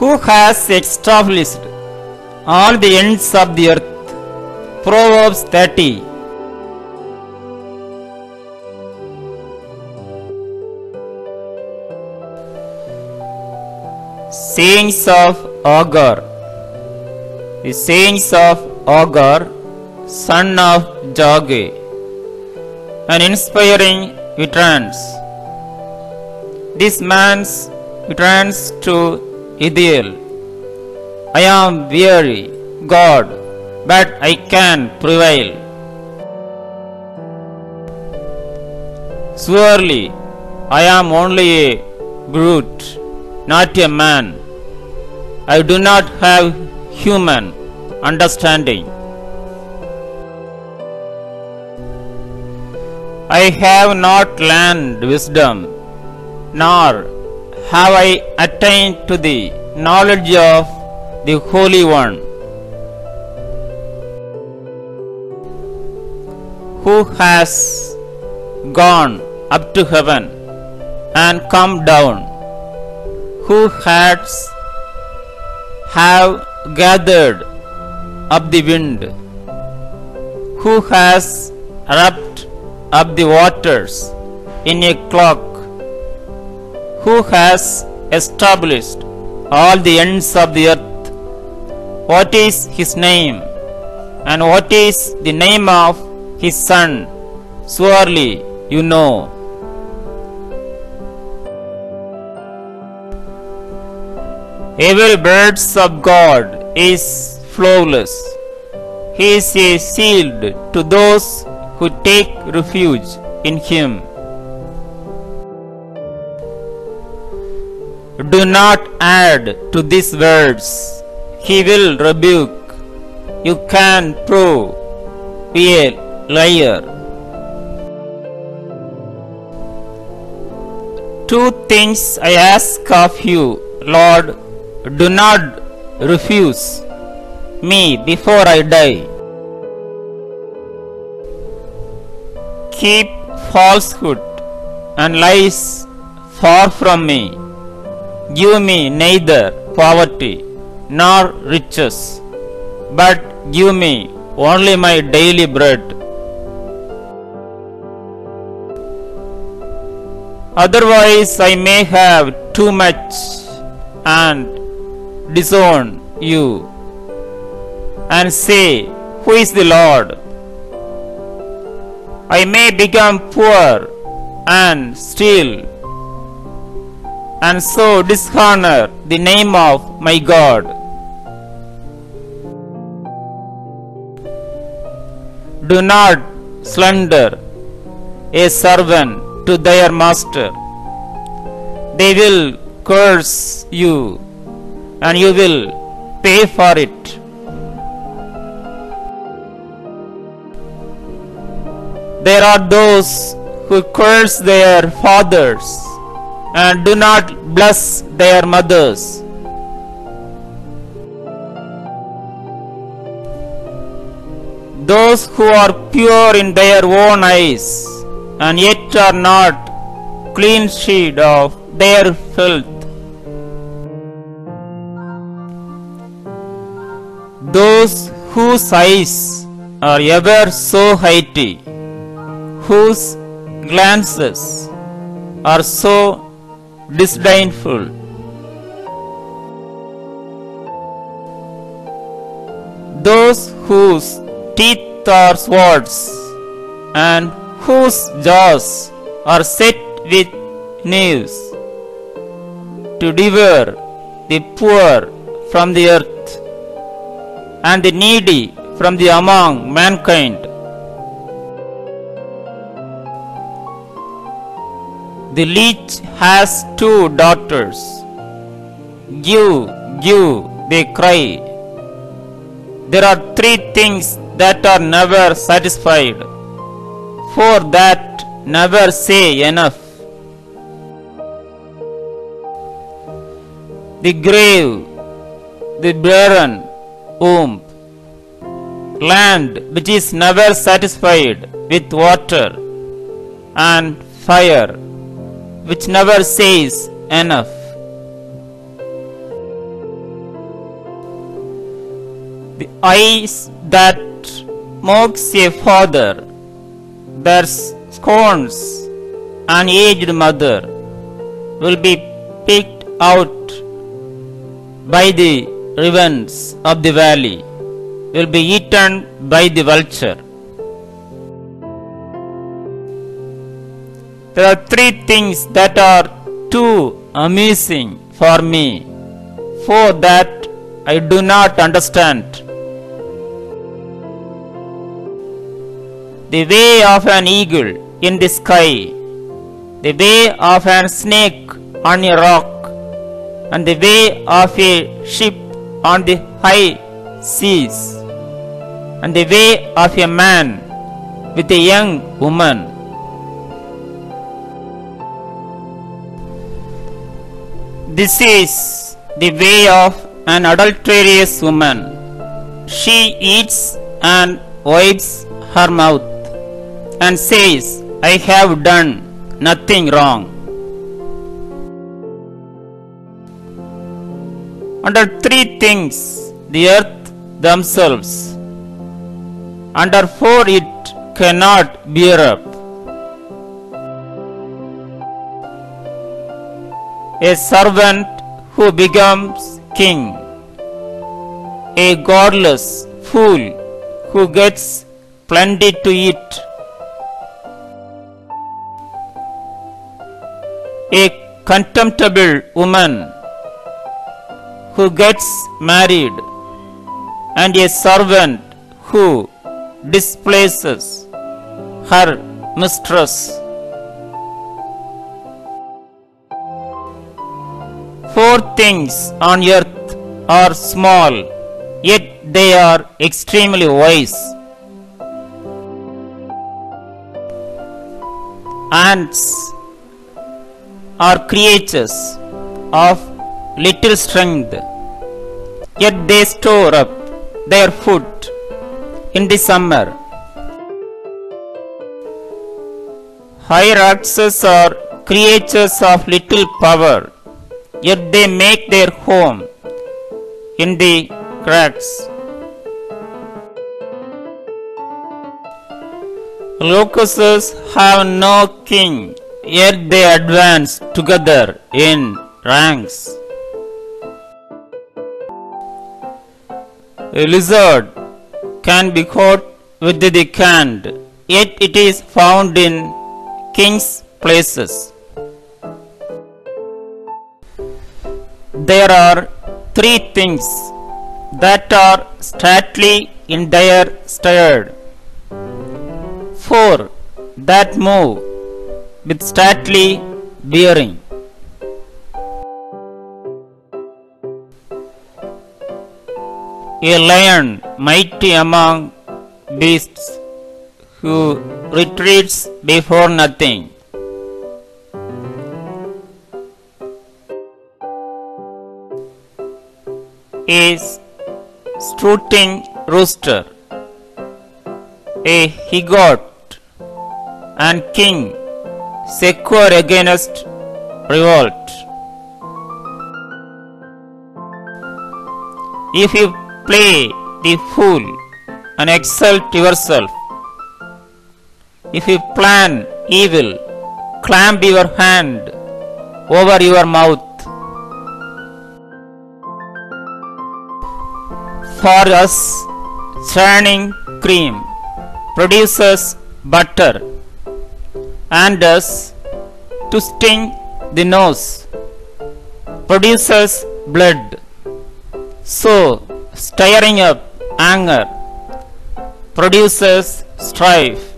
who has established all the ends of the earth. Proverbs 30. Sayings of Agur. The sayings of Agur, son of Jage, an inspiring utterance. This man's utterance to Ethiel. I am weary, God, but I can prevail. Surely I am only a brute, not a man. I do not have human understanding. I have not learned wisdom, nor have I attained to the knowledge of the Holy One. Who has gone up to heaven and come down? Who have gathered up the wind? Who has wrapped up the waters in a cloak? Who has established all the ends of the earth? What is his name, and what is the name of his son? Surely you know. Every bird of God is flawless. He is a shield to those who take refuge in him. Do not add to these words. He will rebuke. You can prove be a liar. Two things I ask of you, Lord. Do not refuse me before I die. Keep falsehood and lies far from me. Give me neither poverty nor riches, but give me only my daily bread. Otherwise I may have too much and disown you and say, who is the Lord? I may become poor and steal, and so dishonor the name of my God. Do not slander a servant to their master. They will curse you, and you will pay for it. There are those who curse their fathers and do not bless their mothers. Those who are pure in their own eyes and yet are not clean sheet of their filth. Those whose eyes are ever so haughty, whose glances are so disdainful. Those whose teeth are swords and whose jaws are set with knives to devour the poor from the earth and the needy from the among mankind. The leech has two daughters. Give, give, they cry. There are three things that are never satisfied, for that never say enough. The grave, the barren womb, land which is never satisfied with water, and fire which never says enough. The eyes that mocks a father, that scorns an aged mother, will be picked out by the ravens of the valley, will be eaten by the vulture. There are three things that are too amazing for me, for that I do not understand. The way of an eagle in the sky, the way of a snake on a rock, and the way of a ship on the high seas, and the way of a man with a young woman. This is the way of an adulterous woman. She eats and wipes her mouth and says, I have done nothing wrong. Under three things, the earth themselves. Under four, it cannot bear up. A servant who becomes king, a godless fool who gets plenty to eat, a contemptible woman who gets married, and a servant who displaces her mistress. Four things on earth are small, yet they are extremely wise. Ants are creatures of little strength, yet they store up their food in the summer. Hyraxes are creatures of little power, yet they make their home in the cracks. Locusts have no king, yet they advance together in ranks. A lizard can be caught with the hand, yet it is found in king's places. There are three things that are stately in their stead. Four that move with stately bearing. A lion mighty among beasts, who retreats before nothing. A strutting rooster, a he-goat, and king secure against revolt. If you play the fool and exalt yourself, if you plan evil, clamp your hand over your mouth. For us, churning cream produces butter, and thus, to sting the nose produces blood. So, stirring up anger produces strife.